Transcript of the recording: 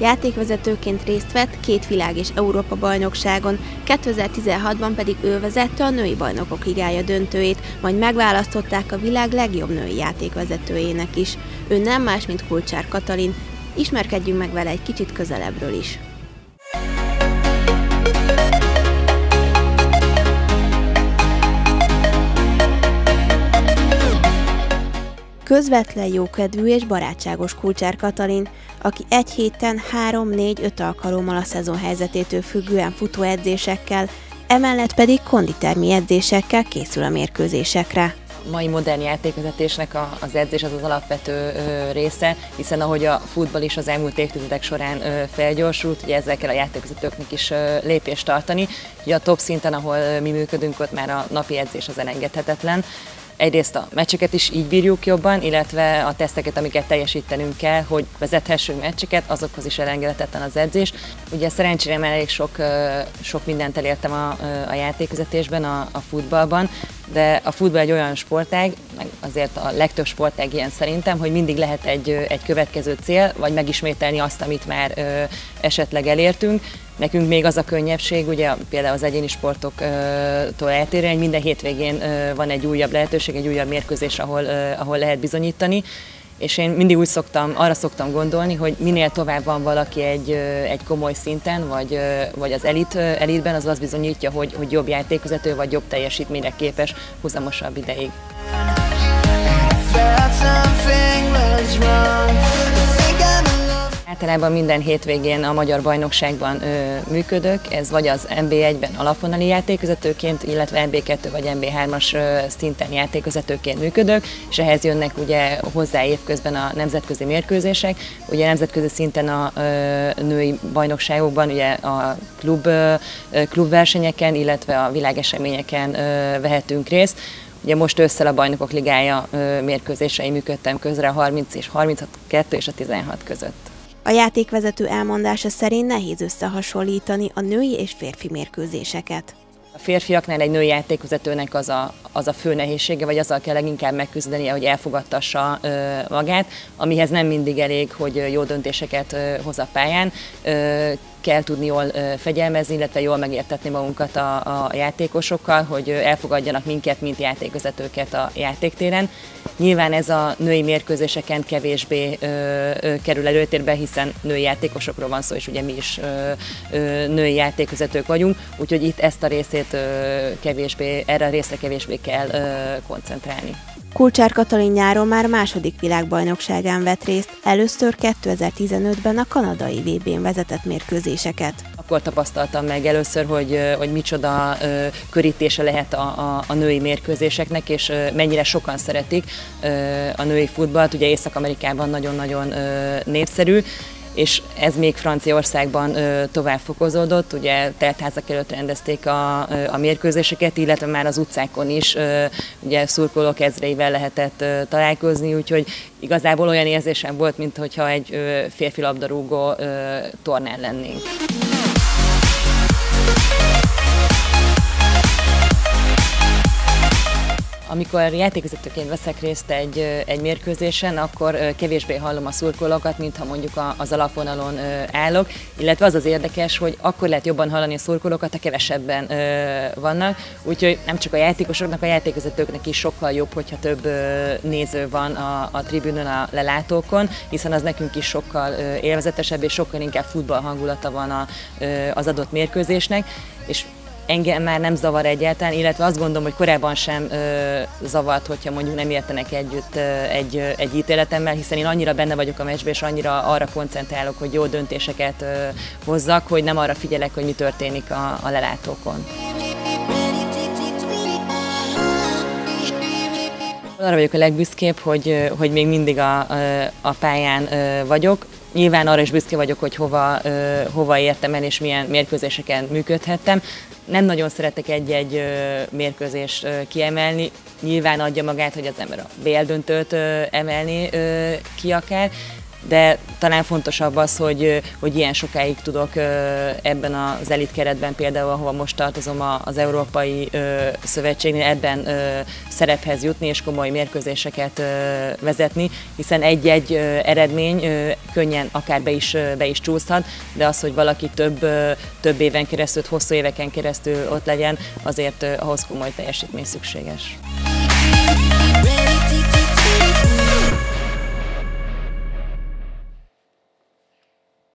Játékvezetőként részt vett két világ- és Európa-bajnokságon, 2016-ban pedig ő vezette a női bajnokok ligája döntőjét, majd megválasztották a világ legjobb női játékvezetőjének is. Ő nem más, mint Kulcsár Katalin. Ismerkedjünk meg vele egy kicsit közelebbről is. Közvetlen jókedvű és barátságos Kulcsár Katalin, aki egy héten 3-4-5 alkalommal a szezon helyzetétől függően futóedzésekkel, emellett pedig konditermi edzésekkel készül a mérkőzésekre. A mai modern játékvezetésnek az edzés az alapvető része, hiszen ahogy a futball is az elmúlt évtizedek során felgyorsult, ugye ezzel kell a játékvezetőknek is lépést tartani. Ugye a top szinten, ahol mi működünk, ott már a napi edzés az elengedhetetlen. Egyrészt a meccseket is így bírjuk jobban, illetve a teszteket, amiket teljesítenünk kell, hogy vezethessünk meccseket, azokhoz is elengedhetetlen az edzés. Ugye szerencsére már elég sok mindent elértem a játékvezetésben, a futballban, de a futball egy olyan sportág, meg azért a legtöbb sportág ilyen szerintem, hogy mindig lehet egy következő cél, vagy megismételni azt, amit már esetleg elértünk. Nekünk még az a könnyebbség, ugye például az egyéni sportoktól eltérően, hogy minden hétvégén van egy újabb lehetőség, egy újabb mérkőzés, ahol lehet bizonyítani. És én mindig arra szoktam gondolni, hogy minél tovább van valaki egy komoly szinten, vagy az elitben, az azt bizonyítja, hogy jobb játékvezető, vagy jobb teljesítményre képes huzamosabb ideig. Általában minden hétvégén a magyar bajnokságban működök, ez vagy az NB1-ben alapvonali játékvezetőként, illetve NB2 vagy NB3-as szinten játékvezetőként működök, és ehhez jönnek ugye hozzá évközben a nemzetközi mérkőzések. Ugye nemzetközi szinten a női bajnokságokban, ugye a klubversenyeken, illetve a világeseményeken vehetünk részt. Ugye most ősszel a Bajnokok Ligája mérkőzései működtem közre a 30 és 36, 2 és a 16 között. A játékvezető elmondása szerint nehéz összehasonlítani a női és férfi mérkőzéseket. A férfiaknál egy női játékvezetőnek az a fő nehézsége, vagy azzal kell leginkább megküzdenie, hogy elfogadtassa magát, amihez nem mindig elég, hogy jó döntéseket hoz a pályán. Kell tudni jól fegyelmezni, illetve jól megértetni magunkat a játékosokkal, hogy elfogadjanak minket, mint játékvezetőket a játéktéren. Nyilván ez a női mérkőzéseken kevésbé kerül előtérbe, hiszen női játékosokról van szó, és ugye mi is női játékvezetők vagyunk, úgyhogy itt erre a részre kevésbé kell koncentrálni. Kulcsár Katalin nyáron már második világbajnokságán vett részt, először 2015-ben a kanadai VB-n vezetett mérkőzéseket. Akkor tapasztaltam meg először, hogy micsoda körítése lehet a női mérkőzéseknek, és mennyire sokan szeretik a női futballt, ugye Észak-Amerikában nagyon-nagyon népszerű, és ez még Franciaországban tovább fokozódott, ugye teltházak előtt rendezték a mérkőzéseket, illetve már az utcákon is ugye szurkolók ezreivel lehetett találkozni, úgyhogy igazából olyan érzésem volt, mintha egy férfi labdarúgó tornán lennénk. Amikor játékvezetőként veszek részt egy mérkőzésen, akkor kevésbé hallom a szurkolókat, mintha mondjuk az alapvonalon állok, illetve az érdekes, hogy akkor lehet jobban hallani a szurkolókat, ha kevesebben vannak, úgyhogy nem csak a játékosoknak, a játékvezetőknek is sokkal jobb, hogyha több néző van a tribünön, a lelátókon, hiszen az nekünk is sokkal élvezetesebb, és sokkal inkább futball hangulata van az adott mérkőzésnek, és engem már nem zavar egyáltalán, illetve azt gondolom, hogy korábban sem zavart, hogyha mondjuk nem értenek együtt egy ítéletemmel, hiszen én annyira benne vagyok a meccsben, és annyira arra koncentrálok, hogy jó döntéseket hozzak, hogy nem arra figyelek, hogy mi történik a lelátókon. Arra vagyok a legbüszkébb, hogy még mindig a pályán vagyok. Nyilván arra is büszke vagyok, hogy hova értem el, és milyen mérkőzéseken működhettem. Nem nagyon szeretek egy-egy mérkőzést kiemelni. Nyilván adja magát, hogy az ember a BL döntőt emelni ki akár, de talán fontosabb az, hogy ilyen sokáig tudok ebben az elit keretben, például ahova most tartozom az Európai Szövetségnél, ebben szerephez jutni és komoly mérkőzéseket vezetni, hiszen egy-egy eredmény könnyen akár be is csúszhat, de az, hogy valaki több éven keresztül, hosszú éveken keresztül ott legyen, azért ahhoz komoly teljesítmény szükséges.